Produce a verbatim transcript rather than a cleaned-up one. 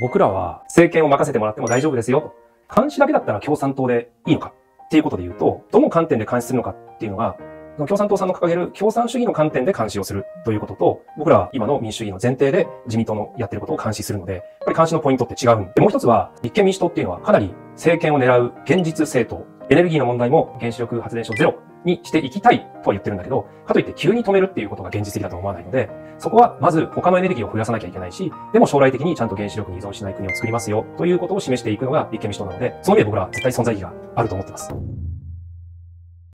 僕らは政権を任せてもらっても大丈夫ですよと。監視だけだったら共産党でいいのかっていうことで言うと、どの観点で監視するのかっていうのが、共産党さんの掲げる共産主義の観点で監視をするということと、僕らは今の民主主義の前提で自民党のやってることを監視するので、やっぱり監視のポイントって違うんで、もう一つは立憲民主党っていうのはかなり政権を狙う現実政党、エネルギーの問題も原子力発電所ゼロにしていきたいとは言ってるんだけど、かといって急に止めるっていうことが現実的だと思わないので、そこはまず他のエネルギーを増やさなきゃいけないし、でも将来的にちゃんと原子力に依存しない国を作りますよということを示していくのが立憲民主党なので、その上で僕らは絶対存在意義があると思ってます。